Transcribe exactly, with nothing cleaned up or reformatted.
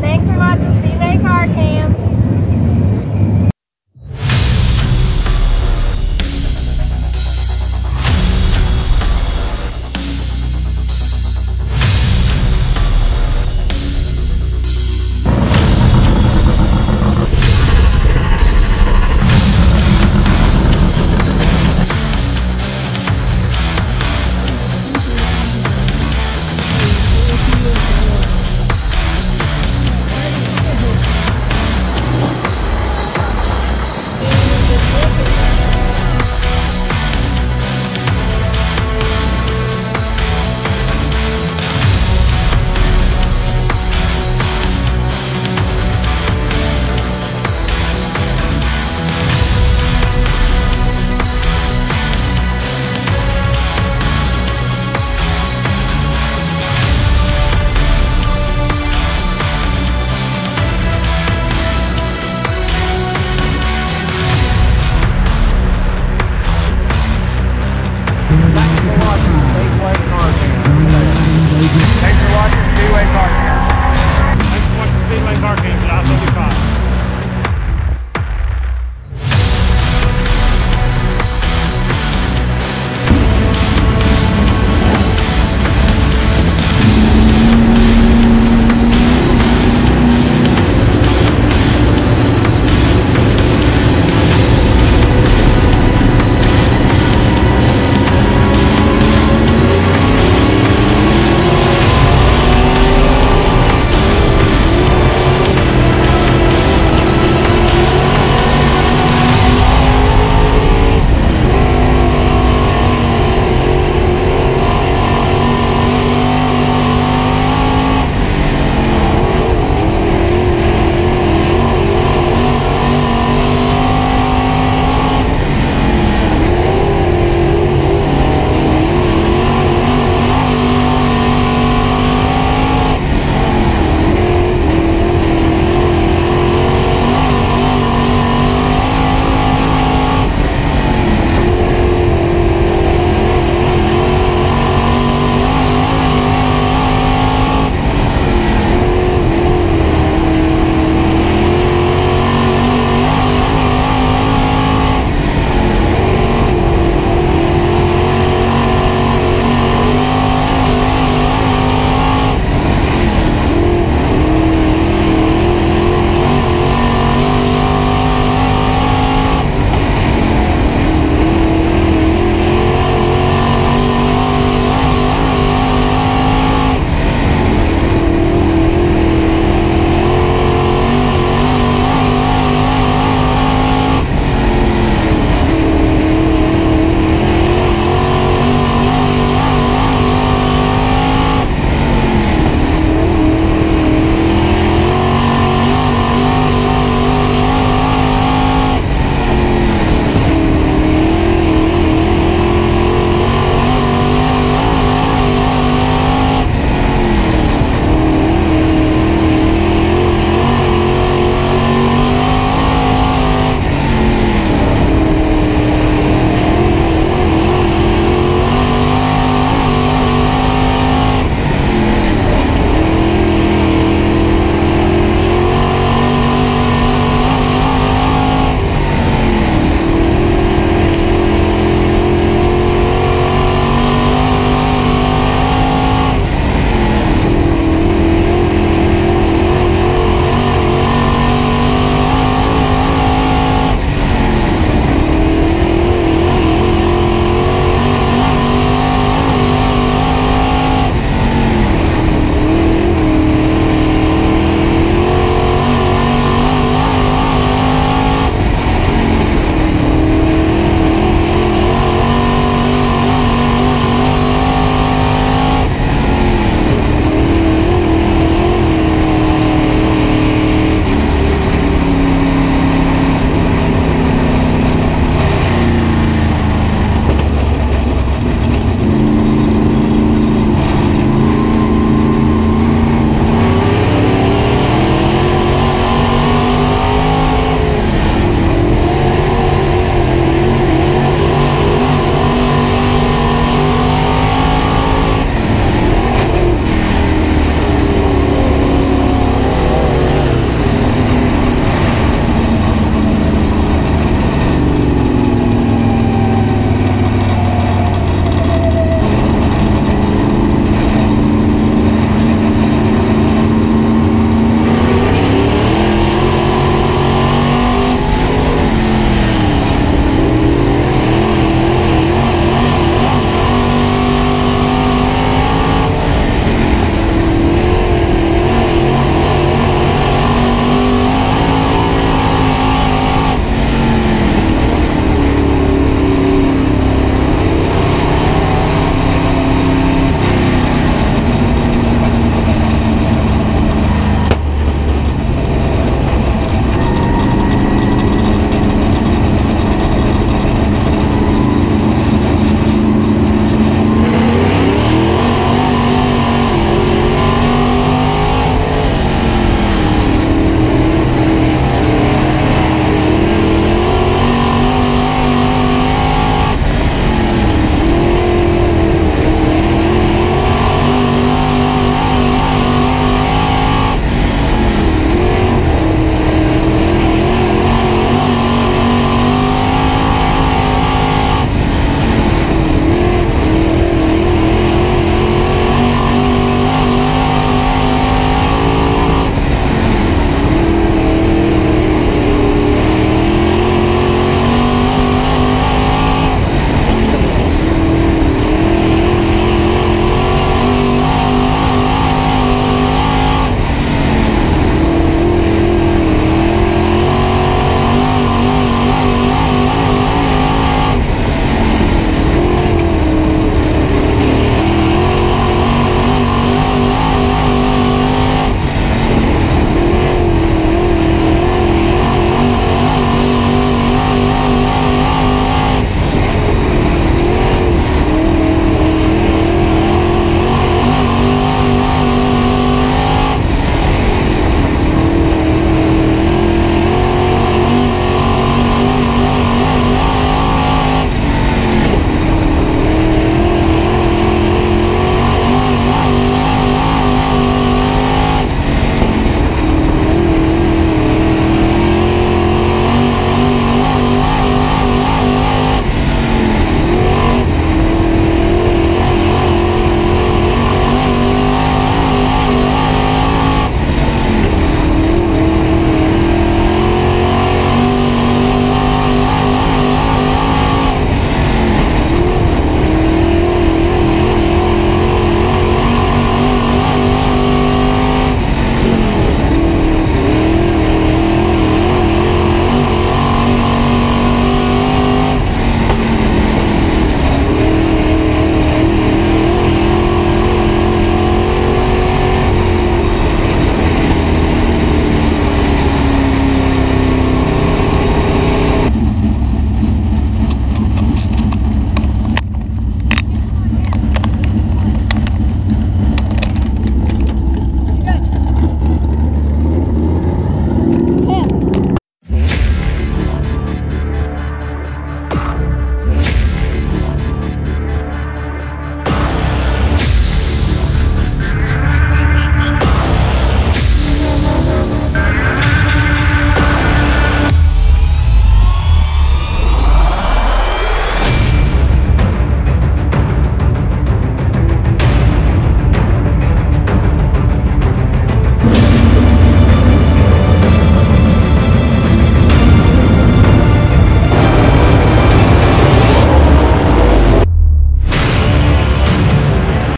Thanks for watching Speedway Car Cam. Thanks for watching Speedway Car Cam. I'll be fine.